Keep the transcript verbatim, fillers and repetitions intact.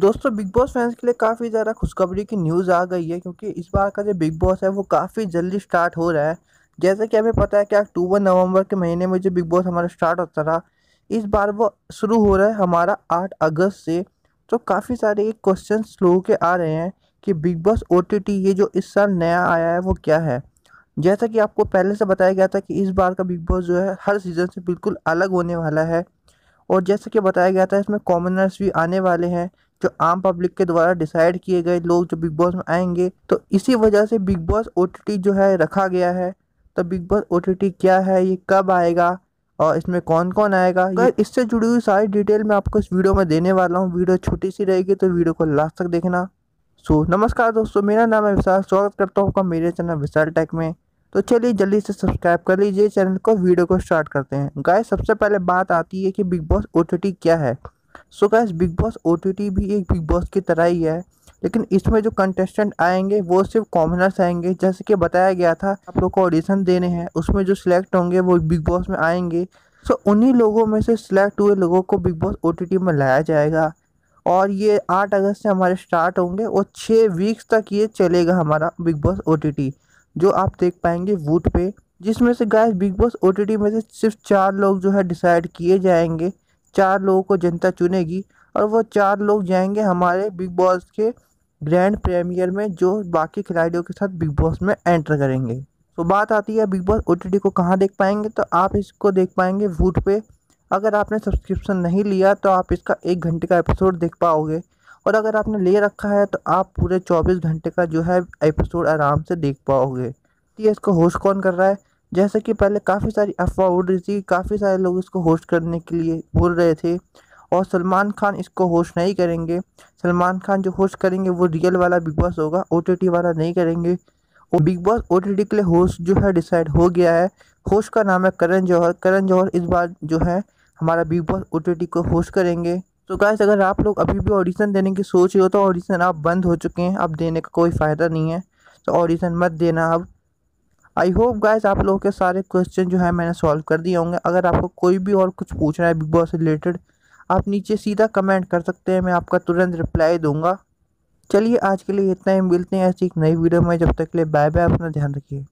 दोस्तों big boss fans के लिए काफ़ी ज़्यादा खुशखबरी की न्यूज़ आ गई है, क्योंकि इस बार का जो बिग बॉस है वो काफ़ी जल्दी स्टार्ट हो रहा है। जैसे कि हमें पता है कि अक्टूबर नवंबर के महीने में जो बिग बॉस हमारा स्टार्ट होता था, इस बार वो शुरू हो रहा है हमारा आठ अगस्त से। तो काफ़ी सारे क्वेश्चन लोगों के आ रहे हैं कि Bigg Boss O T T ये जो इस साल नया आया है वो क्या है। जैसा कि आपको पहले से बताया गया था कि इस बार का बिग बॉस जो है हर सीज़न से बिल्कुल अलग होने वाला है, और जैसा कि बताया गया था इसमें कॉमनर्स भी आने वाले हैं जो आम पब्लिक के द्वारा डिसाइड किए गए लोग जो बिग बॉस में आएंगे। तो इसी वजह से बिग बॉस ओटीटी जो है रखा गया है। तो बिग बॉस ओटीटी क्या है, ये कब आएगा और इसमें कौन कौन आएगा, इससे जुड़ी हुई सारी डिटेल मैं आपको इस वीडियो में देने वाला हूँ। वीडियो छोटी सी रहेगी तो वीडियो को लास्ट तक देखना। सो नमस्कार दोस्तों, मेरा नाम है विशाल, स्वागत करता हूँ आपका मेरे चैनल विशाल टेक में। तो चलिए जल्दी से सब्सक्राइब कर लीजिए चैनल को, वीडियो को स्टार्ट करते हैं। गाइस सबसे पहले बात आती है कि बिग बॉस ओटीटी क्या है। So guys Bigg Boss OTT भी एक बिग बॉस की तरह ही है, लेकिन इसमें जो कंटेस्टेंट आएंगे वो सिर्फ कॉमनर्स आएंगे। जैसे कि बताया गया था आप लोग को ऑडिशन देने हैं, उसमें जो सिलेक्ट होंगे वो बिग बॉस में आएंगे। सो उन्हीं लोगों में से सिलेक्ट हुए लोगों को बिग बॉस ओटीटी में लाया जाएगा, और ये आठ अगस्त से हमारे स्टार्ट होंगे और छः वीक्स तक ये चलेगा हमारा बिग बॉस ओटीटी, जो आप देख पाएंगे वूट पे। जिसमें से गाइस बिग बॉस ओटीटी में से सिर्फ चार लोग जो है डिसाइड किए जाएंगे, चार लोगों को जनता चुनेगी, और वो चार लोग जाएंगे हमारे बिग बॉस के ग्रैंड प्रीमियर में, जो बाकी खिलाड़ियों के साथ बिग बॉस में एंटर करेंगे। तो बात आती है बिग बॉस ओटीटी को कहाँ देख पाएंगे, तो आप इसको देख पाएंगे वूट पे। अगर आपने सब्सक्रिप्शन नहीं लिया तो आप इसका एक घंटे का एपिसोड देख पाओगे, और अगर आपने ले रखा है तो आप पूरे चौबीस घंटे का जो है एपिसोड आराम से देख पाओगे। ये इसको होस्ट कौन कर रहा है, जैसे कि पहले काफ़ी सारी अफवाह उड़ रही थी, काफ़ी सारे लोग इसको होस्ट करने के लिए बोल रहे थे, और सलमान खान इसको होस्ट नहीं करेंगे। सलमान खान जो होस्ट करेंगे वो रियल वाला बिग बॉस होगा, ओटीटी वाला नहीं करेंगे। और बिग बॉस ओटीटी के लिए होस्ट जो है डिसाइड हो गया है। होस्ट का नाम है करण जौहर। करण जौहर इस बार जो है हमारा बिग बॉस ओटीटी को होस्ट करेंगे। तो गाइस अगर आप लोग अभी भी ऑडिशन देने की सोच रहे हो तो ऑडिशन आप बंद हो चुके हैं, अब देने का कोई फ़ायदा नहीं है, तो ऑडिशन मत देना अब। आई होप गाइस आप लोगों के सारे क्वेश्चन जो है मैंने सॉल्व कर दिए होंगे। अगर आपको कोई भी और कुछ पूछना है बिग बॉस से रिलेटेड, आप नीचे सीधा कमेंट कर सकते हैं, मैं आपका तुरंत रिप्लाई दूंगा। चलिए आज के लिए इतना ही, मिलते हैं ऐसी एक नई वीडियो में। जब तक के लिए बाय बाय, अपना ध्यान रखिए।